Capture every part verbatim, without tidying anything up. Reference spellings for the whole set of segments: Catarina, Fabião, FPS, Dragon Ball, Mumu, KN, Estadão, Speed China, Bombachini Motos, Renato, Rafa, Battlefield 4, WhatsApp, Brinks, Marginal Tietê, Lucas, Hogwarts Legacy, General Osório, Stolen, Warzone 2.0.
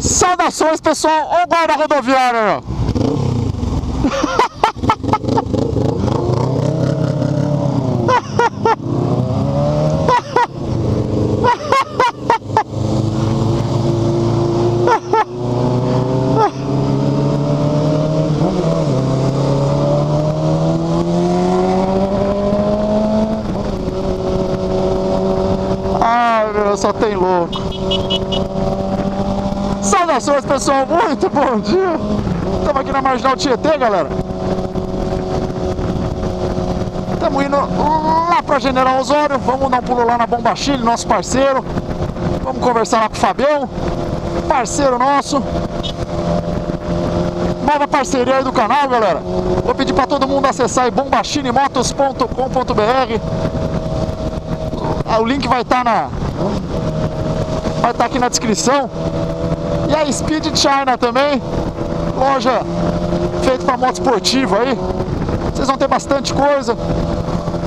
Saudações, pessoal, olha o guarda rodoviário. Ai, meu, só tem louco. Saudações, pessoal, muito bom dia. Estamos aqui na Marginal Tietê, galera. Estamos indo lá para General Osório. Vamos dar um pulo lá na Bombachini, nosso parceiro. Vamos conversar lá com o Fabião, parceiro nosso. Nova parceria aí do canal, galera. Vou pedir para todo mundo acessar aí bombachinimotos ponto com ponto br. O link vai estar na... vai estar aqui na descrição. E a Speed China também, loja feita para moto esportiva aí. Vocês vão ter bastante coisa.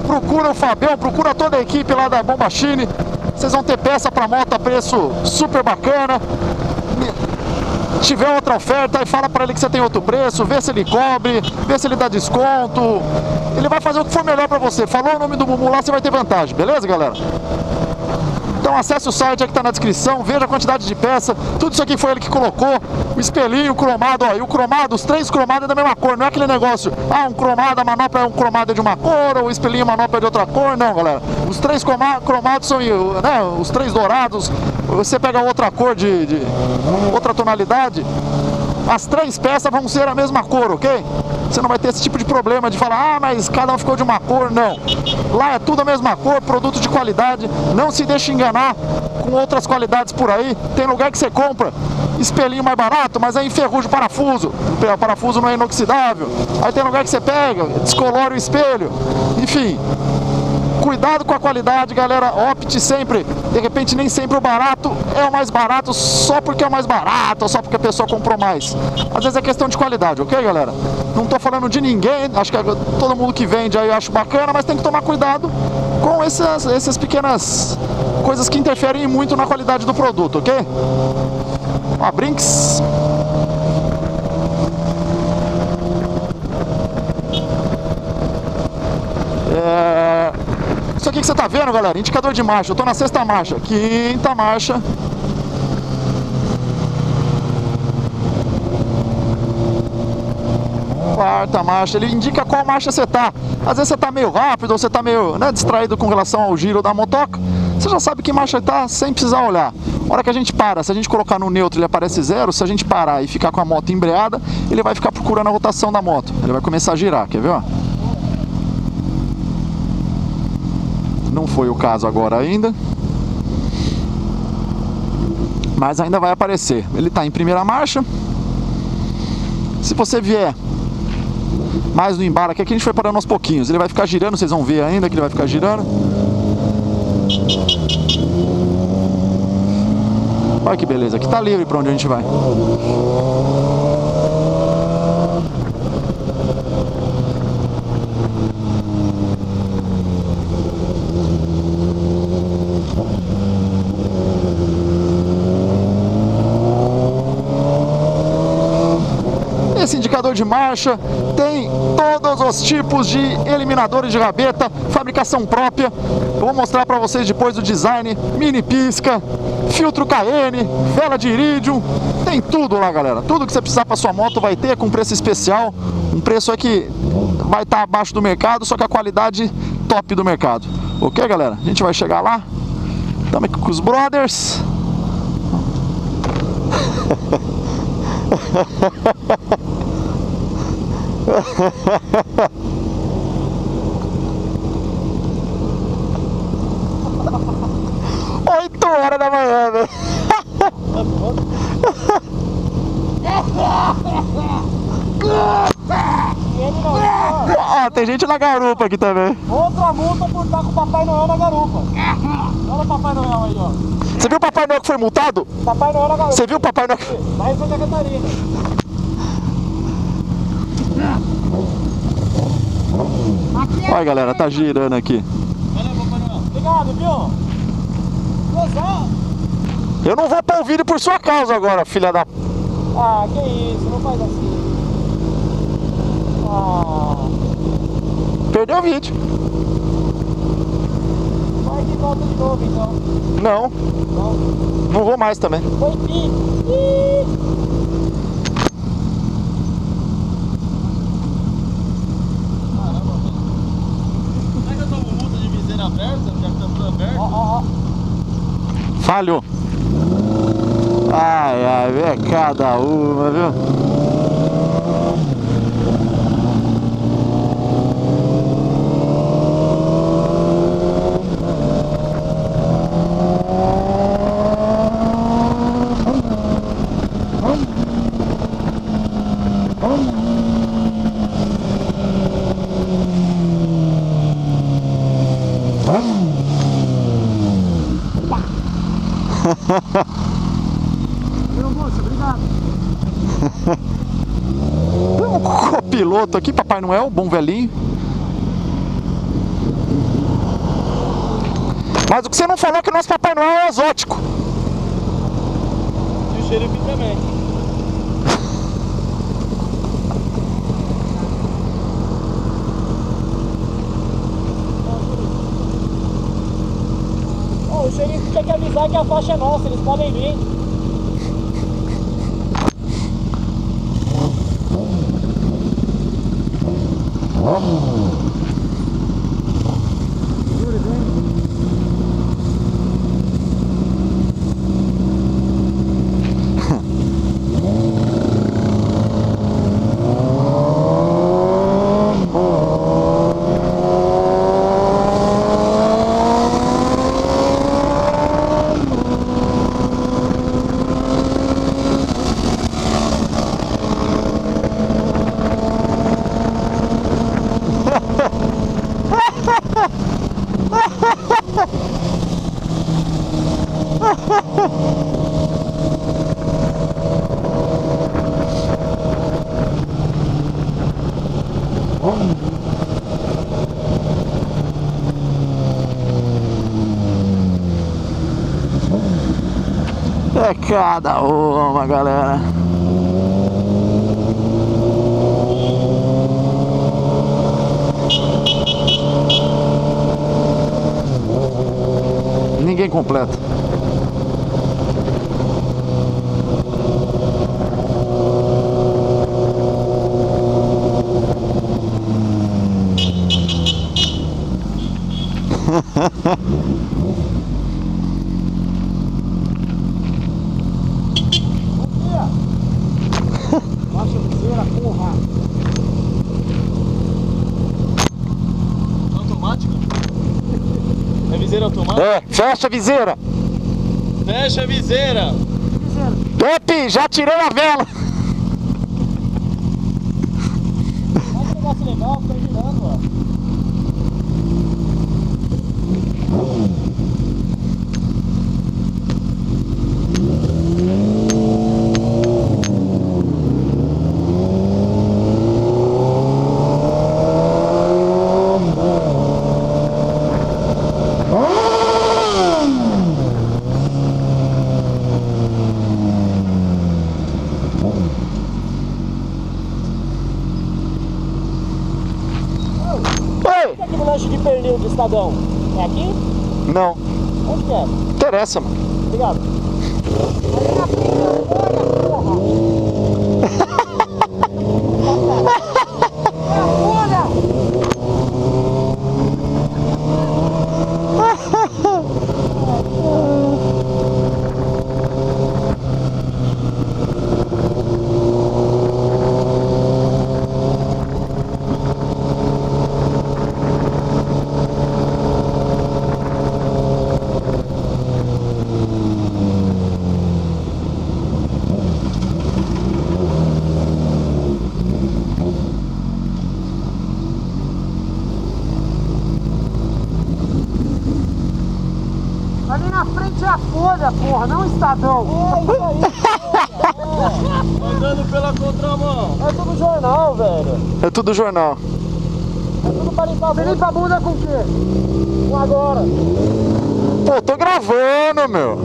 Procura o Fabião, procura toda a equipe lá da Bombachini. Vocês vão ter peça para moto a preço super bacana. Se tiver outra oferta, aí fala para ele que você tem outro preço, vê se ele cobre, vê se ele dá desconto. Ele vai fazer o que for melhor para você. Falou o nome do Mumu lá, você vai ter vantagem, beleza, galera? Então acesse o site aí que está na descrição, veja a quantidade de peça. Tudo isso aqui foi ele que colocou. O espelhinho, o cromado, ó, e o cromado, os três cromados é da mesma cor, não é aquele negócio, ah, um cromado, a manopla é um cromado de uma cor, ou o espelhinho, a manopla é de outra cor. Não, galera, os três cromados são, né, os três dourados. Você pega outra cor de, de outra tonalidade, as três peças vão ser a mesma cor, ok? Você não vai ter esse tipo de problema de falar, ah, mas cada um ficou de uma cor. Não, lá é tudo a mesma cor, produto de qualidade. Não se deixe enganar com outras qualidades por aí. Tem lugar que você compra espelhinho mais barato, mas aí enferruja o parafuso, o parafuso não é inoxidável. Aí tem lugar que você pega, descolora o espelho, enfim. Cuidado com a qualidade, galera, opte sempre. De repente nem sempre o barato é o mais barato só porque é o mais barato, ou só porque a pessoa comprou mais. Às vezes é questão de qualidade, ok, galera? Não tô falando de ninguém, acho que todo mundo que vende aí eu acho bacana, mas tem que tomar cuidado com essas, essas pequenas coisas que interferem muito na qualidade do produto, ok? A Brinks... Isso aqui que você tá vendo, galera, indicador de marcha. Eu tô na sexta marcha, quinta marcha. Quarta marcha, ele indica qual marcha você tá. Às vezes você tá meio rápido, ou você tá meio, né, distraído com relação ao giro da motoca. Você já sabe que marcha tá sem precisar olhar. A hora que a gente para, se a gente colocar no neutro ele aparece zero. Se a gente parar e ficar com a moto embreada, ele vai ficar procurando a rotação da moto. Ele vai começar a girar, quer ver, ó? Não foi o caso agora ainda, mas ainda vai aparecer. Ele está em primeira marcha. Se você vier mais no embalo aqui, aqui a gente foi parando aos pouquinhos. Ele vai ficar girando, vocês vão ver ainda que ele vai ficar girando. Olha que beleza, aqui está livre para onde a gente vai. Esse indicador de marcha tem todos os tipos de eliminadores de rabeta, fabricação própria. Eu vou mostrar para vocês depois o design, mini pisca, filtro K N, vela de irídio, tem tudo lá, galera. Tudo que você precisar para sua moto vai ter, com preço especial, um preço que vai estar abaixo do mercado, só que a qualidade top do mercado. Ok, galera? A gente vai chegar lá, estamos aqui com os brothers. oito horas da manhã, velho. Ó, tem gente na garupa aqui também. Outra multa por estar com o Papai Noel na garupa. Olha o Papai Noel aí, ó. Você viu o Papai Noel que foi multado? Papai Noel na garupa. Você viu o Papai Noel? Lá em Santa Catarina. Olha, galera, tá girando aqui. Obrigado, viu? Eu não vou pra envolvido por sua causa agora, filha da... Ah, que isso, não faz assim. Ah... Perdeu o vídeo. Vai de volta de novo, então. Não. Não, não vou mais também. Foi pique. Falhou. Ai, ai, é cada uma, viu? Meu moço, obrigado. Tem um copiloto aqui, Papai Noel, bom velhinho. Mas o que você não falou é que o nosso Papai Noel é exótico. E o xerife também. Oh, o xerife quer que avisar que a faixa é nossa, eles podem vir. É cada uma, galera. Ninguém completa. É, fecha a viseira. Fecha a viseira. Pepe, já tirou a vela. Olha que negócio legal, tá girando, ó. Estadão. É aqui? Não. Onde que é? Interessa, mano. Obrigado. Porra, não Estadão! É isso aí! É. Andando pela contramão! É tudo jornal, velho! É tudo jornal! É tudo pra limpar, você limpa a bunda com o quê? Com agora! Pô, tô gravando, meu!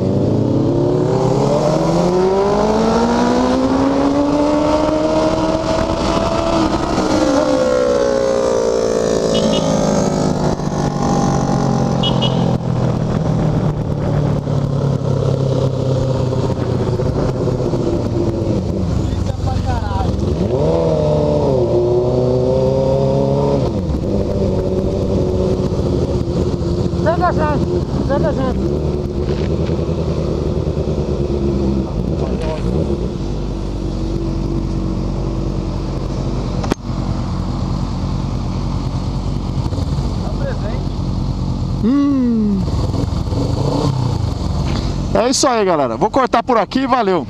atrás, tanta gente. Hum. É isso aí, galera. Vou cortar por aqui, valeu.